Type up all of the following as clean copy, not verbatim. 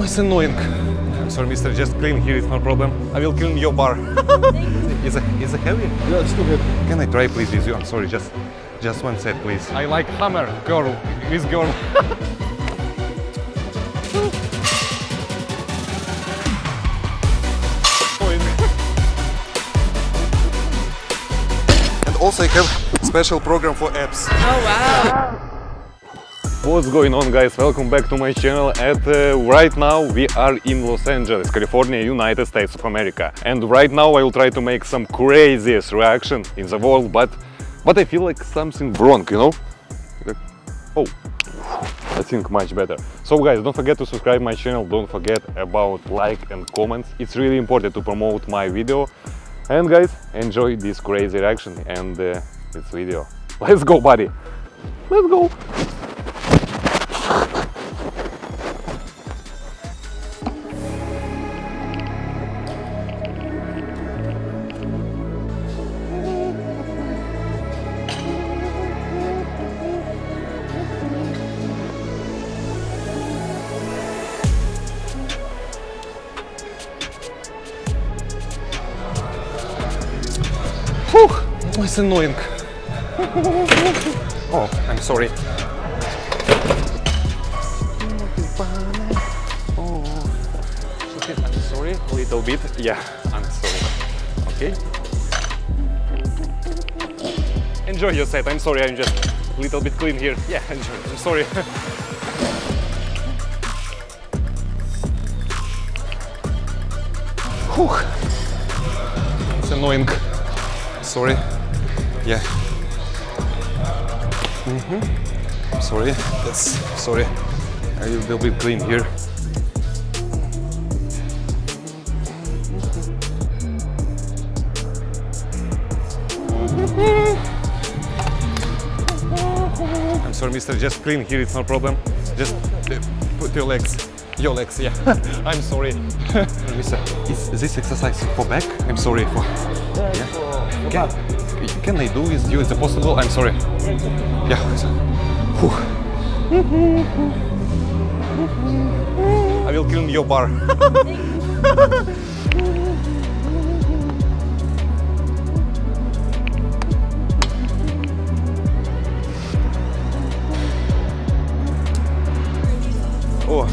was annoying. I'm sorry, mister, just clean here, it's no problem. I will clean your bar. Is it heavy? Yeah, it's too heavy. Can I try, please, with you? I'm sorry, just one set, please. I like hammer, girl, with girl. And also I have special program for abs. Oh, wow. What's going on, guys? Welcome back to my channel. Right now we are in Los Angeles, California, United States of America. And right now I will try to make some craziest reaction in the world, but I feel like something wrong, you know? Oh, I think much better. So guys, don't forget to subscribe my channel, don't forget about like and comments. It's really important to promote my video. And guys, enjoy this crazy reaction and this video. Let's go, buddy! Let's go! It's annoying. Oh, I'm sorry. Oh, okay, I'm sorry. A little bit. Yeah, I'm sorry. Okay. Enjoy your set. I'm sorry. I'm just a little bit clean here. Yeah, enjoy. I'm sorry. It's annoying. Sorry. Yeah. I'm sorry. Yes. Sorry. I will be clean here. I'm sorry, mister. Just clean here. It's no problem. Just put your legs. Your legs. Yeah. I'm sorry. Mister, is this exercise for back? I'm sorry for. Yeah. Can I do with you? Is it possible? I'm sorry. Yeah. I will clean your bar. Oh.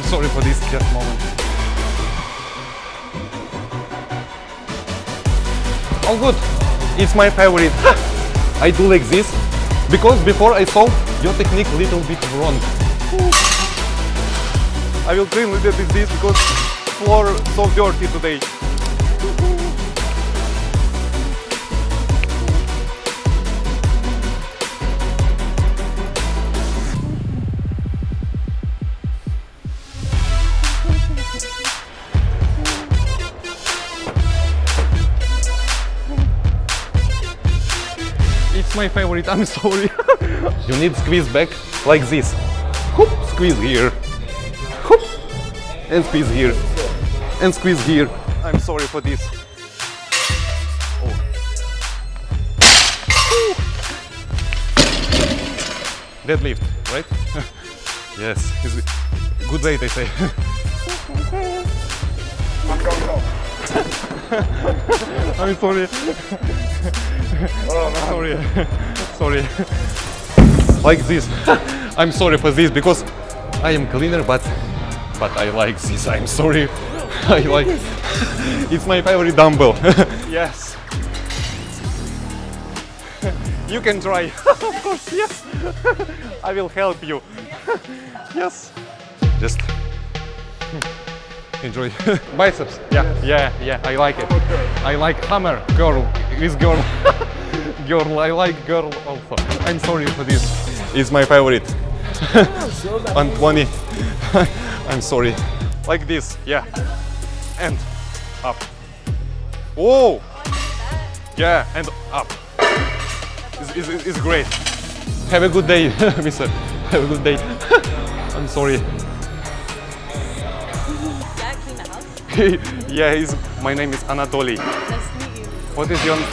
I'm sorry for this just moment. All good. It's my favorite. I do like this because before I saw your technique little bit wrong. I will clean little bit this because floor so dirty today. My favorite, I'm sorry. You need squeeze back like this. Hoop, squeeze here. Hoop, and squeeze here. And squeeze here. I'm sorry for this. Oh. Deadlift, right? Yes. Good day, they say. I'm sorry. Oh, no. Sorry. Sorry. Like this. I'm sorry for this because I am cleaner, but I like this. I'm sorry. I like it. It's my favorite dumbbell. Yes. You can try. Of course, yes. I will help you. Yes. Just enjoy. Biceps. Yeah, yes. Yeah. I like it. I like hammer, girl. This girl. Girl, I like girl also. I'm sorry for this. It's my favorite. 120. I'm sorry. Like this, yeah. And up. Oh! Yeah, and up. It's great. Have a good day, mister. Have a good day. I'm sorry. Yeah, my name is Anatoly. Nice to meet you. What is your name?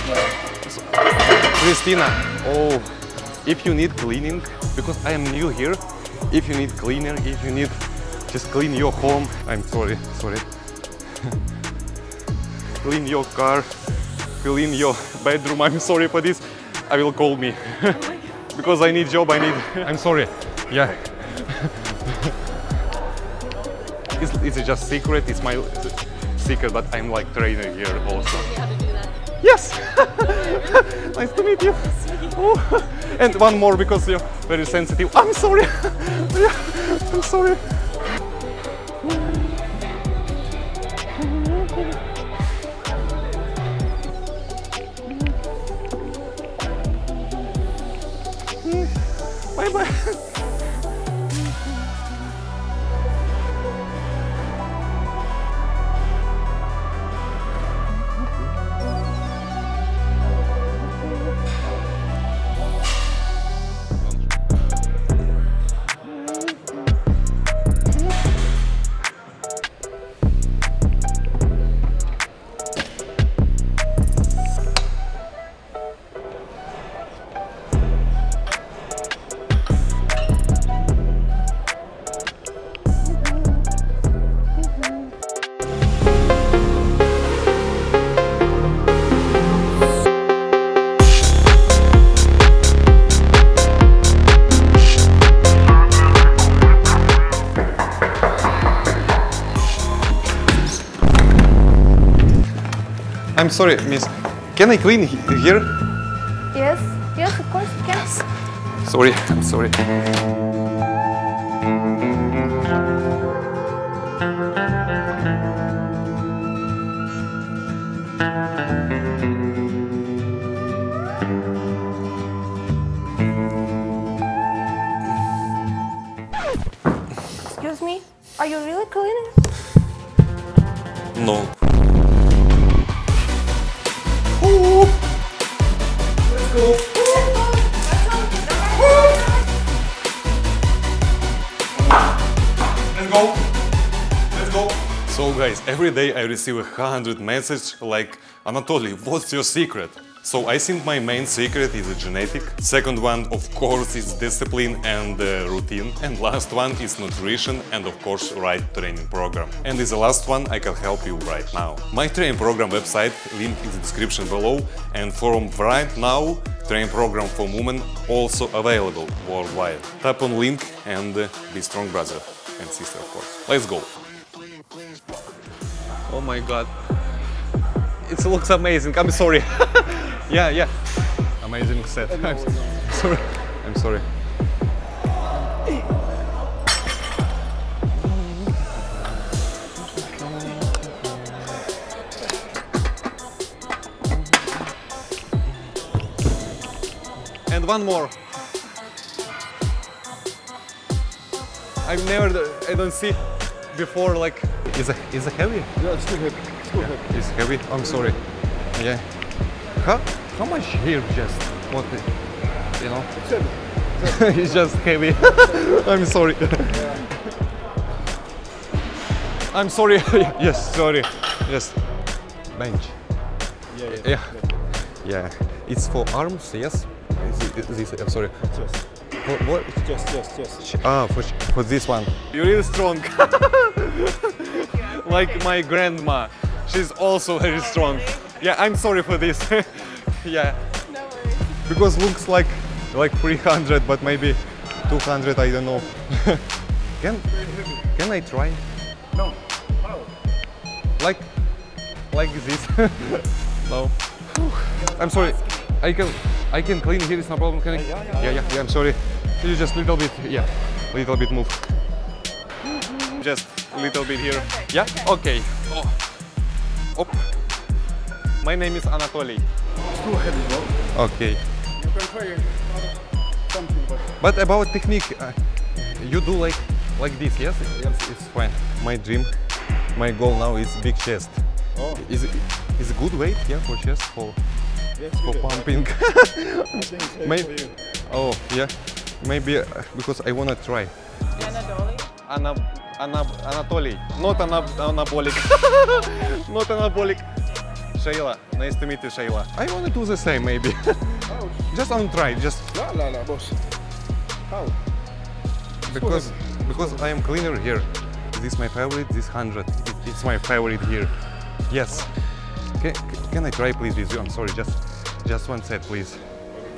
Christina. Oh, if you need cleaning, because I am new here, if you need cleaner, if you need just clean your home, I'm sorry. Clean your car, clean your bedroom, I'm sorry for this. I will call me. Because I need job, I'm sorry. Yeah. It's just secret, it's my secret, but I'm like trainer here also. Yes! Nice to meet you. Oh. And one more, because you're very sensitive. I'm sorry! Yeah. I'm sorry. Bye-bye. I'm sorry, miss. Can I clean here? Yes, yes, of course you can. Yes. Sorry, I'm sorry. Excuse me, are you really cleaning? No. Let's go. So guys, every day I receive 100 messages like, Anatoly, what's your secret? So I think my main secret is genetic, second one of course is discipline and routine, and last one is nutrition and of course right training program. And is the last one I can help you right now. My training program website, link in the description below, and from right now training program for women also available worldwide. Tap on link and be strong brother and sister of course. Let's go! Oh my god, it looks amazing, I'm sorry. Yeah. Amazing set. No, sorry. I'm sorry. And one more. I don't see before like. Is it heavy? Yeah, it's too heavy. Yeah, it's heavy. I'm sorry. Yeah. How much here just, what, you know? It's heavy. It's just heavy. I'm sorry. Yeah. I'm sorry. Yes, sorry. Yes. Bench. Yeah. It's for arms, yes? This, I'm sorry. Chest. What? Chest. Ah, for this one. You're really strong. Like my grandma. She's also very strong. Yeah, I'm sorry for this. Yeah. No worries. Because looks like 300, but maybe 200, I don't know. Can I try? No. How? Like this. No. I'm sorry. I can clean here, it's no problem. Can I? Yeah, I'm sorry. You just little bit move. Just little bit here. Yeah? Okay. Oh. Op. My name is Anatoly. It's too heavy, bro. Okay. You can try something, but about technique, you do like this, yes? Yes, it's fine. My dream, my goal now is big chest. Oh. Is it good weight, yeah, for chest? For for pumping. Maybe. Oh yeah, maybe because I wanna try. Anatoly. Anatoly. Not anabolic. Not anabolic. Shayla, nice to meet you, Shayla. I wanna do the same maybe. Oh. Just on try. Just. La la la, boss. How? Because I am cleaner here. This is my favorite, this 100. It's my favorite here. Yes. Can I try please with you? I'm sorry, just one set please.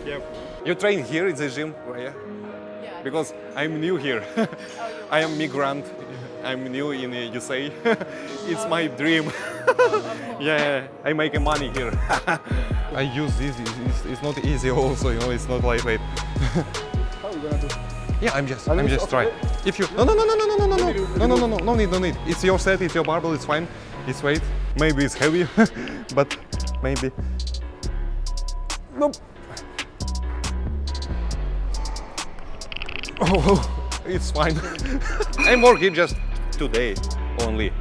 Yep. You train here at the gym? Yeah. Yeah. Because I'm new here. I am migrant. I'm new in the USA. It's my dream. Yeah, I make money here. I use this, it's not easy also, you know, it's not lightweight. How are you gonna do? Yeah, I'm just trying. If you no need. It's your set, it's your barbell, it's fine. It's weight. Maybe it's heavy, but maybe. Nope. Oh, it's fine. I'm working just today only.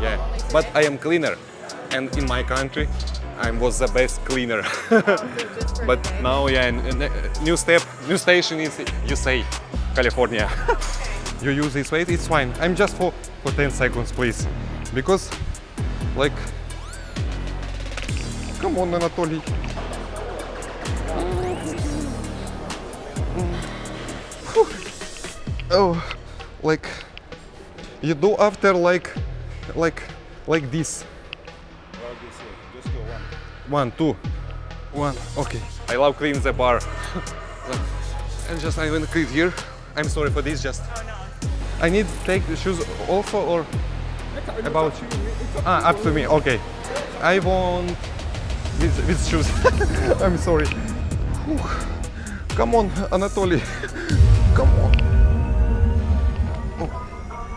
Yeah, but I am cleaner, and in my country, I was the best cleaner. But now, yeah, new station is USA, California. You use this weight, it's fine. I'm just for 10 seconds, please. Because, like, come on, Anatoly. Oh, like, you do after like this. Just go one. One, two, one, okay. I love cleaning the bar. And just I went clean here. I'm sorry for this, just. Oh, no. I need to take the shoes also or? About you. Up to me, okay. I want with shoes. I'm sorry. Come on, Anatoly. Come on.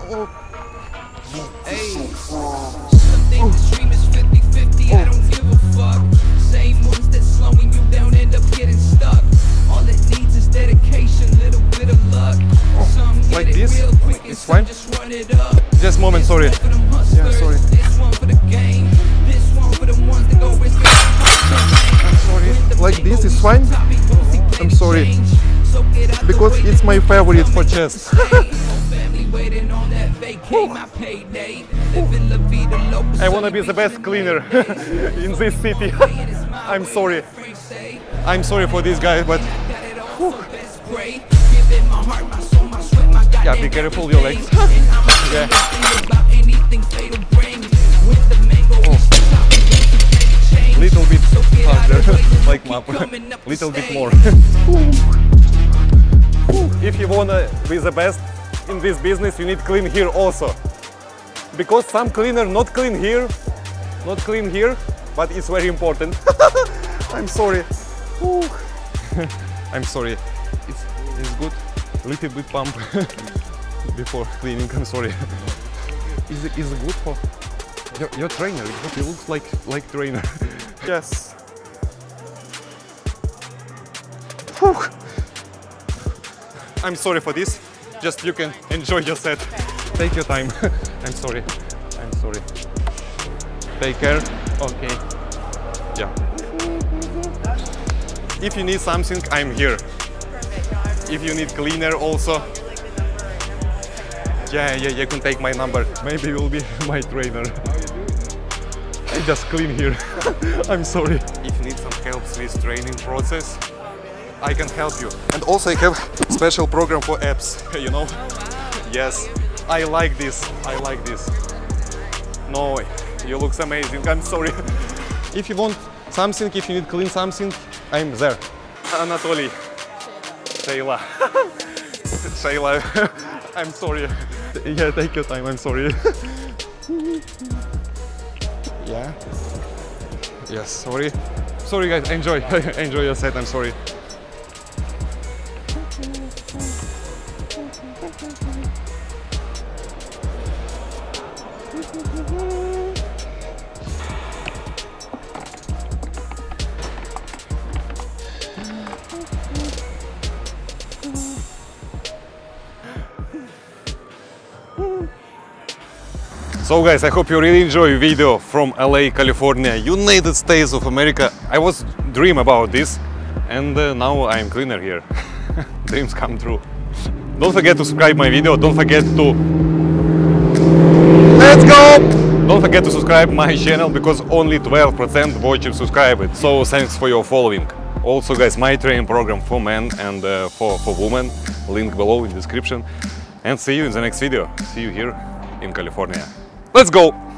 Hey. Some think the dream is 50-50. I don't give a fuck. Same ones that's slowing you down end up getting stuck. All it needs is dedication, little bit of luck. Some get like it this? Real quick and some just run it up. Just a moment, sorry. Yeah, sorry. This one for the game. This one for the ones that go risk. I'm sorry. Like this is fine. I'm sorry. Because it's my favorite for chess. I wanna be the best cleaner in this city. I'm sorry. I'm sorry for this guy, but. Yeah, be careful your legs. Yeah. Oh. Little bit harder, like map. Little bit more. If you wanna be the best in this business, you need clean here also. Because some cleaner not clean here, but it's very important. I'm sorry. I'm sorry. It's good. Little bit pump before cleaning. I'm sorry. Is it good for your trainer? He looks like trainer. Yes. Whew. I'm sorry for this. Just you can enjoy your set. Take your time. I'm sorry. I'm sorry. Take care. Okay. Yeah. If you need something, I'm here. If you need cleaner also, yeah, you can take my number. Maybe you'll be my trainer. I just clean here. I'm sorry. If you need some help with training process, I can help you. And also I have special program for abs, you know? Oh, wow. Yes, I like this. I like this. No, you look amazing. I'm sorry. If you want something, if you need clean something, I'm there. Anatoly. Shayla. Shayla, I'm sorry. Yeah, take your time, I'm sorry. Yeah. Yes, sorry. Sorry guys, enjoy your set, I'm sorry. So guys, I hope you really enjoy video from LA, California, United States of America. I was dream about this, and now I'm cleaner here. Dreams come true. Don't forget to subscribe my video, don't forget to... Let's go! Don't forget to subscribe my channel, because only 12% watch and subscribe it. So thanks for your following. Also guys, my training program for men and for women, link below in description. And see you in the next video. See you here in California. Let's go!